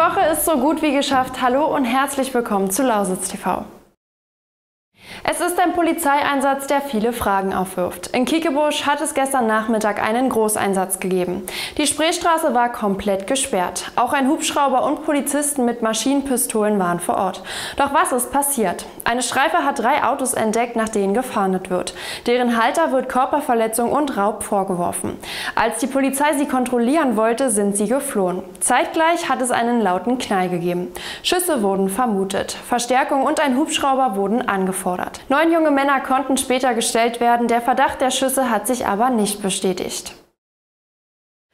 Woche ist so gut wie geschafft. Hallo und herzlich willkommen zu Lausitz TV. Es ist ein Polizeieinsatz, der viele Fragen aufwirft. In Kiekebusch hat es gestern Nachmittag einen Großeinsatz gegeben. Die Spreestraße war komplett gesperrt. Auch ein Hubschrauber und Polizisten mit Maschinenpistolen waren vor Ort. Doch was ist passiert? Eine Streife hat 3 Autos entdeckt, nach denen gefahndet wird. Deren Halter wird Körperverletzung und Raub vorgeworfen. Als die Polizei sie kontrollieren wollte, sind sie geflohen. Zeitgleich hat es einen lauten Knall gegeben. Schüsse wurden vermutet. Verstärkung und ein Hubschrauber wurden angefordert. 9 junge Männer konnten später gestellt werden, der Verdacht der Schüsse hat sich aber nicht bestätigt.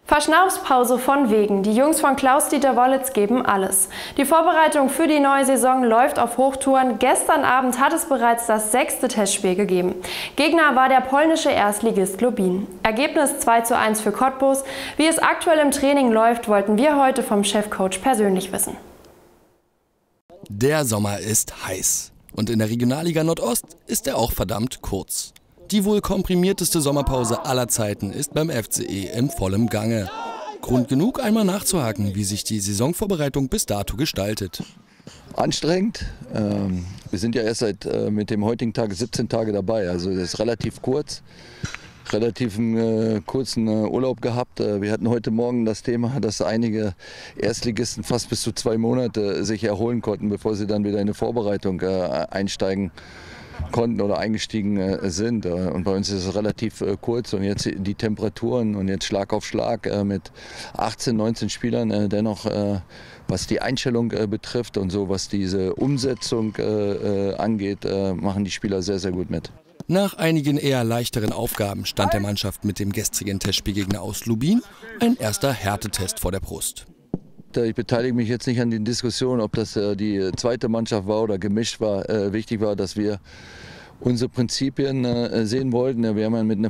Verschnaufspause von wegen. Die Jungs von Claus-Dieter Wollitz geben alles. Die Vorbereitung für die neue Saison läuft auf Hochtouren. Gestern Abend hat es bereits das 6. Testspiel gegeben. Gegner war der polnische Erstligist Lubin. Ergebnis 2:1 für Cottbus. Wie es aktuell im Training läuft, wollten wir heute vom Chefcoach persönlich wissen. Der Sommer ist heiß. Und in der Regionalliga Nordost ist er auch verdammt kurz. Die wohl komprimierteste Sommerpause aller Zeiten ist beim FCE in vollem Gange. Grund genug, einmal nachzuhaken, wie sich die Saisonvorbereitung bis dato gestaltet. Anstrengend. Wir sind ja erst seit mit dem heutigen Tag 17 Tage dabei. Also das ist relativ kurz. Relativ einen kurzen Urlaub gehabt. Wir hatten heute Morgen das Thema, dass einige Erstligisten fast bis zu 2 Monate sich erholen konnten, bevor sie dann wieder in eine Vorbereitung einsteigen konnten oder eingestiegen sind. Und bei uns ist es relativ kurz und jetzt die Temperaturen und jetzt Schlag auf Schlag mit 18, 19 Spielern dennoch, was die Einstellung betrifft und so, was diese Umsetzung angeht, machen die Spieler sehr, sehr gut mit. Nach einigen eher leichteren Aufgaben stand der Mannschaft mit dem gestrigen Testspielgegner aus Lubin ein erster Härtetest vor der Brust. Ich beteilige mich jetzt nicht an den Diskussionen, ob das die zweite Mannschaft war oder gemischt war. Wichtig war, dass wir unsere Prinzipien sehen wollten. Wir haben ja mit einer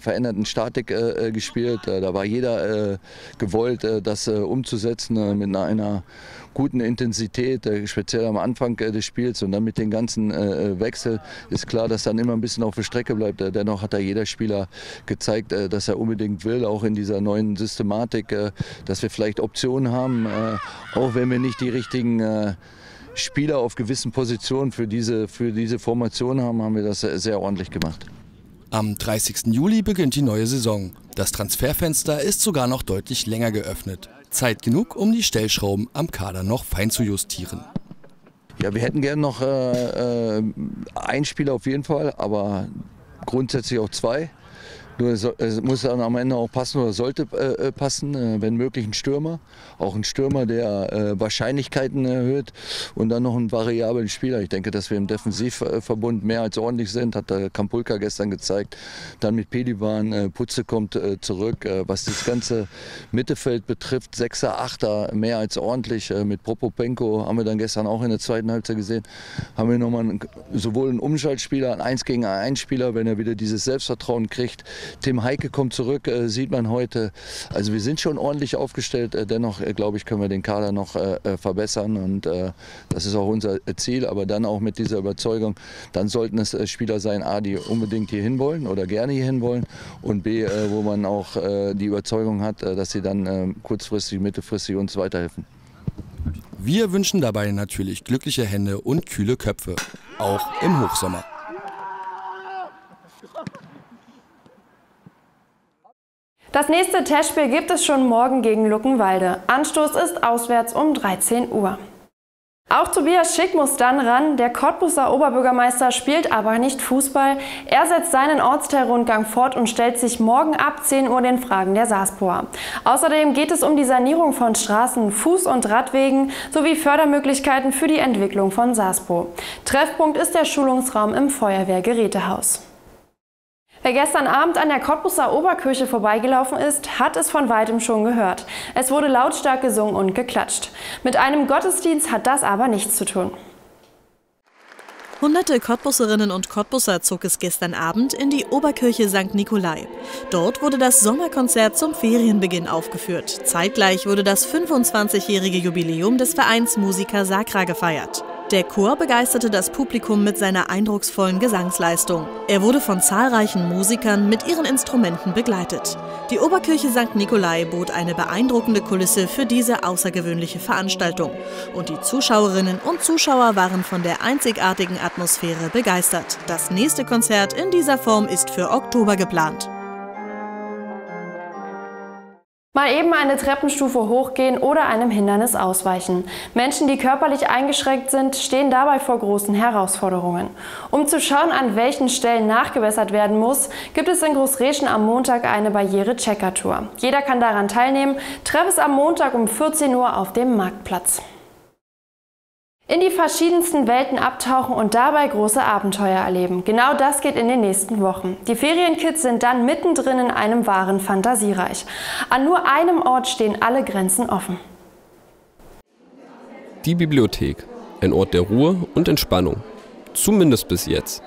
veränderten Statik gespielt. Da war jeder gewollt, das umzusetzen mit einer guten Intensität, speziell am Anfang des Spiels und dann mit den ganzen Wechsel. Ist klar, dass dann immer ein bisschen auf der Strecke bleibt. Dennoch hat da jeder Spieler gezeigt, dass er unbedingt will, auch in dieser neuen Systematik, dass wir vielleicht Optionen haben, auch wenn wir nicht die richtigen Spieler auf gewissen Positionen für diese Formation haben wir das sehr ordentlich gemacht. Am 30. Juli beginnt die neue Saison. Das Transferfenster ist sogar noch deutlich länger geöffnet. Zeit genug, um die Stellschrauben am Kader noch fein zu justieren. Ja, wir hätten gerne noch einen Spieler auf jeden Fall, aber grundsätzlich auch 2. Nur es muss dann am Ende auch passen oder sollte passen, wenn möglich ein Stürmer. Auch ein Stürmer, der Wahrscheinlichkeiten erhöht und dann noch einen variablen Spieler. Ich denke, dass wir im Defensivverbund mehr als ordentlich sind, hat Kampulka gestern gezeigt. Dann mit Pelivan, Putze kommt zurück. Was das ganze Mittelfeld betrifft, 6er, 8er, mehr als ordentlich. Mit Prokopenko haben wir dann gestern auch in der zweiten Halbzeit gesehen. Haben wir nochmal sowohl einen Umschaltspieler, einen 1-gegen-1-Spieler, wenn er wieder dieses Selbstvertrauen kriegt. Tim Heike kommt zurück, sieht man heute. Also wir sind schon ordentlich aufgestellt. Dennoch, glaube ich, können wir den Kader noch verbessern. Und das ist auch unser Ziel. Aber dann auch mit dieser Überzeugung, dann sollten es Spieler sein, A, die unbedingt hier hin wollen oder gerne hier hin wollen. Und B, wo man auch die Überzeugung hat, dass sie dann kurzfristig, mittelfristig uns weiterhelfen. Wir wünschen dabei natürlich glückliche Hände und kühle Köpfe. Auch im Hochsommer. Das nächste Testspiel gibt es schon morgen gegen Luckenwalde. Anstoß ist auswärts um 13 Uhr. Auch Tobias Schick muss dann ran. Der Cottbuser Oberbürgermeister spielt aber nicht Fußball. Er setzt seinen Ortsteilrundgang fort und stellt sich morgen ab 10 Uhr den Fragen der SASPO. Außerdem geht es um die Sanierung von Straßen, Fuß- und Radwegen sowie Fördermöglichkeiten für die Entwicklung von SASPO. Treffpunkt ist der Schulungsraum im Feuerwehrgerätehaus. Wer gestern Abend an der Cottbuser Oberkirche vorbeigelaufen ist, hat es von Weitem schon gehört. Es wurde lautstark gesungen und geklatscht. Mit einem Gottesdienst hat das aber nichts zu tun. Hunderte Cottbuserinnen und Cottbuser zog es gestern Abend in die Oberkirche St. Nikolai. Dort wurde das Sommerkonzert zum Ferienbeginn aufgeführt. Zeitgleich wurde das 25-jährige Jubiläum des Vereins Musica Sacra gefeiert. Der Chor begeisterte das Publikum mit seiner eindrucksvollen Gesangsleistung. Er wurde von zahlreichen Musikern mit ihren Instrumenten begleitet. Die Oberkirche St. Nikolai bot eine beeindruckende Kulisse für diese außergewöhnliche Veranstaltung. Und die Zuschauerinnen und Zuschauer waren von der einzigartigen Atmosphäre begeistert. Das nächste Konzert in dieser Form ist für Oktober geplant. Mal eben eine Treppenstufe hochgehen oder einem Hindernis ausweichen. Menschen, die körperlich eingeschränkt sind, stehen dabei vor großen Herausforderungen. Um zu schauen, an welchen Stellen nachgebessert werden muss, gibt es in Großräschen am Montag eine Barriere-Checker-Tour. Jeder kann daran teilnehmen. Treff es am Montag um 14 Uhr auf dem Marktplatz. In die verschiedensten Welten abtauchen und dabei große Abenteuer erleben. Genau das geht in den nächsten Wochen. Die Ferienkids sind dann mittendrin in einem wahren Fantasiereich. An nur einem Ort stehen alle Grenzen offen. Die Bibliothek. Ein Ort der Ruhe und Entspannung. Zumindest bis jetzt.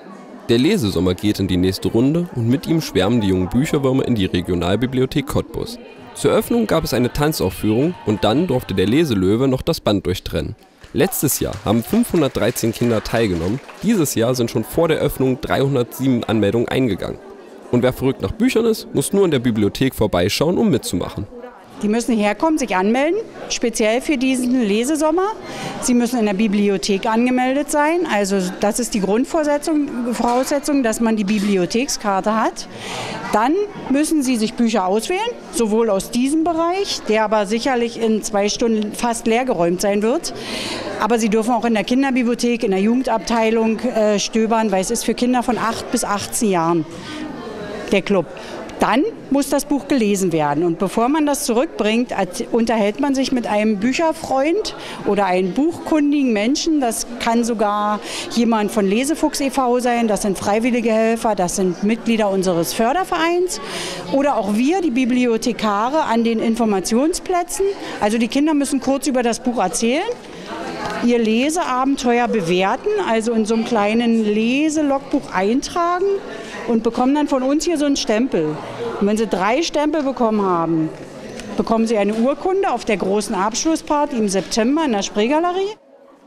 Der Lesesommer geht in die nächste Runde und mit ihm schwärmen die jungen Bücherwürmer in die Regionalbibliothek Cottbus. Zur Eröffnung gab es eine Tanzaufführung und dann durfte der Leselöwe noch das Band durchtrennen. Letztes Jahr haben 513 Kinder teilgenommen, dieses Jahr sind schon vor der Öffnung 307 Anmeldungen eingegangen. Und wer verrückt nach Büchern ist, muss nur in der Bibliothek vorbeischauen, um mitzumachen. Die müssen herkommen, sich anmelden, speziell für diesen Lesesommer. Sie müssen in der Bibliothek angemeldet sein. Also das ist die Grundvoraussetzung, dass man die Bibliothekskarte hat. Dann müssen Sie sich Bücher auswählen, sowohl aus diesem Bereich, der aber sicherlich in 2 Stunden fast leergeräumt sein wird. Aber Sie dürfen auch in der Kinderbibliothek, in der Jugendabteilung stöbern, weil es ist für Kinder von 8 bis 18 Jahren der Club. Dann muss das Buch gelesen werden und bevor man das zurückbringt, unterhält man sich mit einem Bücherfreund oder einem buchkundigen Menschen. Das kann sogar jemand von Lesefuchs e.V. sein, das sind freiwillige Helfer, das sind Mitglieder unseres Fördervereins oder auch wir, die Bibliothekare an den Informationsplätzen. Also die Kinder müssen kurz über das Buch erzählen, ihr Leseabenteuer bewerten, also in so einem kleinen Leselogbuch eintragen und bekommen dann von uns hier so einen Stempel. Und wenn sie 3 Stempel bekommen haben, bekommen sie eine Urkunde auf der großen Abschlussparty im September in der Spreegalerie.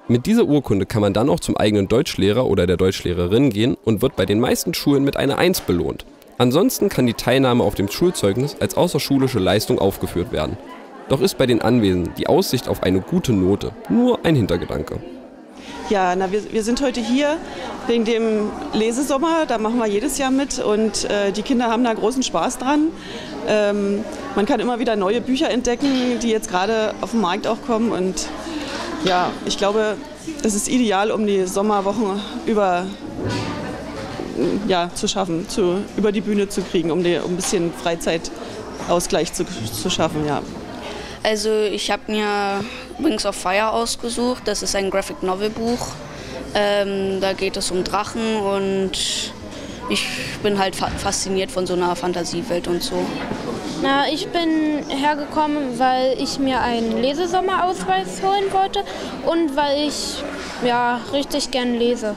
Mit dieser Urkunde kann man dann auch zum eigenen Deutschlehrer oder der Deutschlehrerin gehen und wird bei den meisten Schulen mit einer 1 belohnt. Ansonsten kann die Teilnahme auf dem Schulzeugnis als außerschulische Leistung aufgeführt werden. Doch ist bei den Anwesenden die Aussicht auf eine gute Note nur ein Hintergedanke. Ja, na, wir sind heute hier wegen dem Lesesommer, da machen wir jedes Jahr mit und die Kinder haben da großen Spaß dran. Man kann immer wieder neue Bücher entdecken, die jetzt gerade auf den Markt auch kommen und ja, ich glaube, es ist ideal, um die Sommerwochen über, ja, zu schaffen, über die Bühne zu kriegen, um ein bisschen Freizeitausgleich zu schaffen, ja. Also ich habe mir Wings of Fire ausgesucht, das ist ein Graphic Novel Buch, da geht es um Drachen und ich bin halt fasziniert von so einer Fantasiewelt und so. Na, ich bin hergekommen, weil ich mir einen Lesesommerausweis holen wollte und weil ich ja richtig gern lese.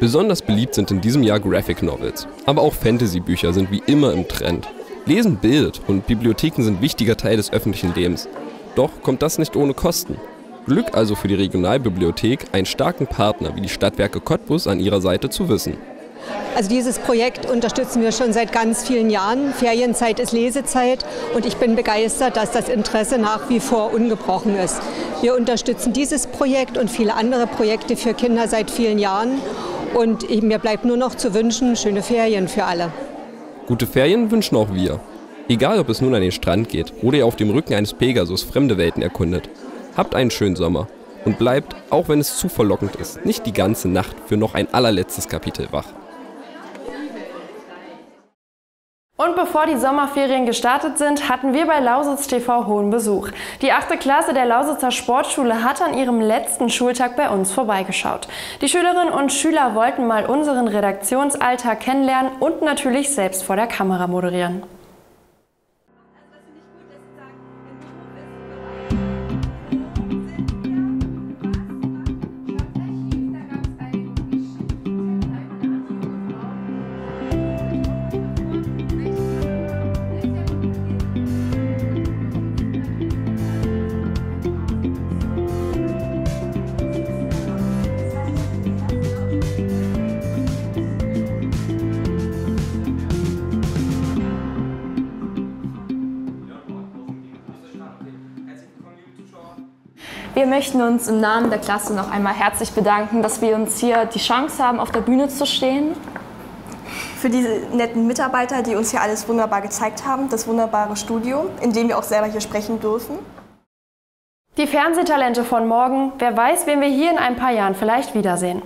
Besonders beliebt sind in diesem Jahr Graphic Novels, aber auch Fantasy-Bücher sind wie immer im Trend. Lesen bildet und Bibliotheken sind wichtiger Teil des öffentlichen Lebens. Doch kommt das nicht ohne Kosten. Glück also für die Regionalbibliothek, einen starken Partner wie die Stadtwerke Cottbus an ihrer Seite zu wissen. Also dieses Projekt unterstützen wir schon seit ganz vielen Jahren. Ferienzeit ist Lesezeit und ich bin begeistert, dass das Interesse nach wie vor ungebrochen ist. Wir unterstützen dieses Projekt und viele andere Projekte für Kinder seit vielen Jahren und mir bleibt nur noch zu wünschen, schöne Ferien für alle. Gute Ferien wünschen auch wir. Egal, ob es nun an den Strand geht oder ihr auf dem Rücken eines Pegasus fremde Welten erkundet. Habt einen schönen Sommer und bleibt, auch wenn es zu verlockend ist, nicht die ganze Nacht für noch ein allerletztes Kapitel wach. Und bevor die Sommerferien gestartet sind, hatten wir bei Lausitz TV hohen Besuch. Die 8. Klasse der Lausitzer Sportschule hat an ihrem letzten Schultag bei uns vorbeigeschaut. Die Schülerinnen und Schüler wollten mal unseren Redaktionsalltag kennenlernen und natürlich selbst vor der Kamera moderieren. Wir möchten uns im Namen der Klasse noch einmal herzlich bedanken, dass wir uns hier die Chance haben, auf der Bühne zu stehen. Für diese netten Mitarbeiter, die uns hier alles wunderbar gezeigt haben, das wunderbare Studio, in dem wir auch selber hier sprechen dürfen. Die Fernsehtalente von morgen, wer weiß, wen wir hier in ein paar Jahren vielleicht wiedersehen.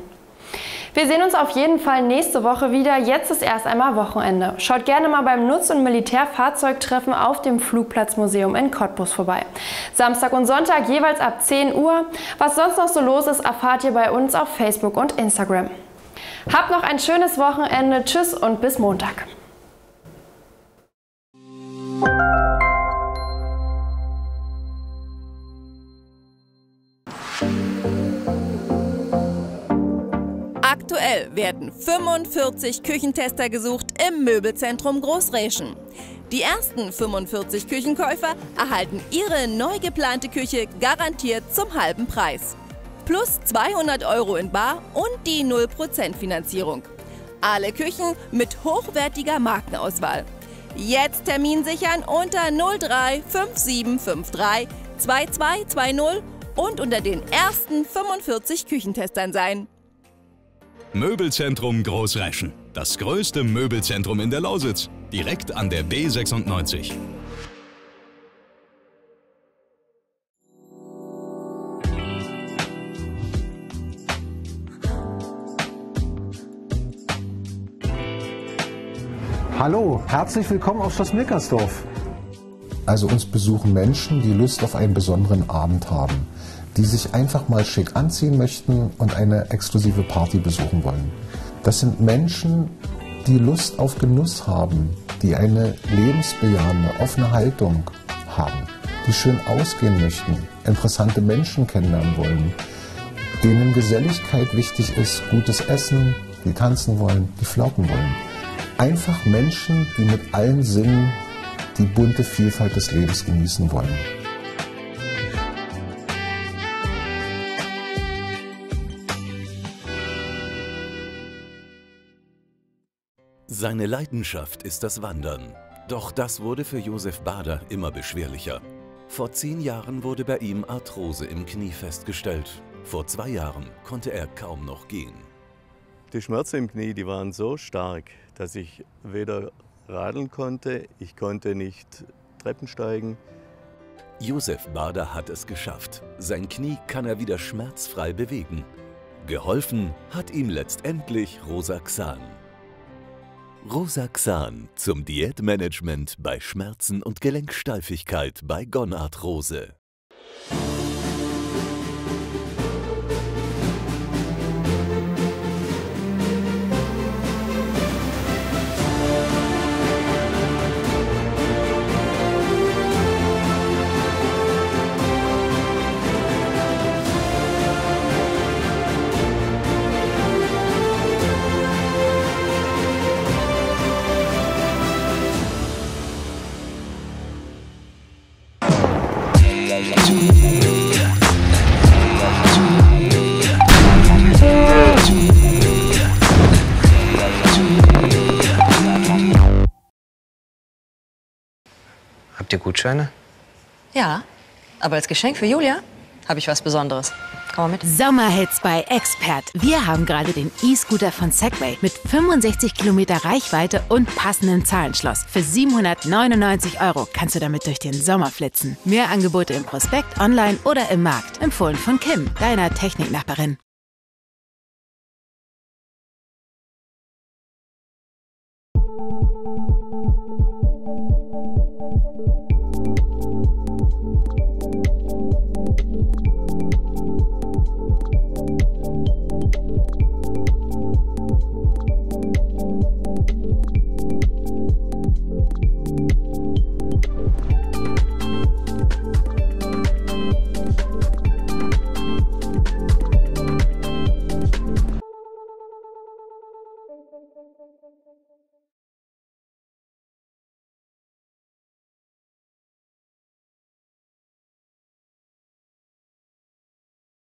Wir sehen uns auf jeden Fall nächste Woche wieder, jetzt ist erst einmal Wochenende. Schaut gerne mal beim Nutz- und Militärfahrzeugtreffen auf dem Flugplatzmuseum in Cottbus vorbei. Samstag und Sonntag jeweils ab 10 Uhr. Was sonst noch so los ist, erfahrt ihr bei uns auf Facebook und Instagram. Habt noch ein schönes Wochenende, tschüss und bis Montag. Aktuell werden 45 Küchentester gesucht im Möbelzentrum Großräschen. Die ersten 45 Küchenkäufer erhalten ihre neu geplante Küche garantiert zum halben Preis. Plus 200 € in bar und die 0% Finanzierung. Alle Küchen mit hochwertiger Markenauswahl. Jetzt Termin sichern unter 03 5753 2220 und unter den ersten 45 Küchentestern sein. Möbelzentrum Großräschen. Das größte Möbelzentrum in der Lausitz. Direkt an der B96. Hallo, herzlich willkommen auf Schloss Mickersdorf. Also uns besuchen Menschen, die Lust auf einen besonderen Abend haben, die sich einfach mal schick anziehen möchten und eine exklusive Party besuchen wollen. Das sind Menschen, die Lust auf Genuss haben, die eine lebensbejahende, offene Haltung haben, die schön ausgehen möchten, interessante Menschen kennenlernen wollen, denen Geselligkeit wichtig ist, gutes Essen, die tanzen wollen, die flirten wollen. Einfach Menschen, die mit allen Sinnen die bunte Vielfalt des Lebens genießen wollen. Seine Leidenschaft ist das Wandern. Doch das wurde für Josef Bader immer beschwerlicher. Vor 10 Jahren wurde bei ihm Arthrose im Knie festgestellt. Vor 2 Jahren konnte er kaum noch gehen. Die Schmerzen im Knie, die waren so stark, dass ich weder radeln konnte, ich konnte nicht Treppen steigen. Josef Bader hat es geschafft. Sein Knie kann er wieder schmerzfrei bewegen. Geholfen hat ihm letztendlich Rosa Xan. Rosa Xan zum Diätmanagement bei Schmerzen und Gelenksteifigkeit bei Gonarthrose. Habt ihr Gutscheine? Ja, aber als Geschenk für Julia habe ich was Besonderes. Komm mal mit. Sommerhits bei Expert. Wir haben gerade den E-Scooter von Segway mit 65 Kilometer Reichweite und passendem Zahlenschloss. Für 799 € kannst du damit durch den Sommer flitzen. Mehr Angebote im Prospekt, online oder im Markt. Empfohlen von Kim, deiner Techniknachbarin.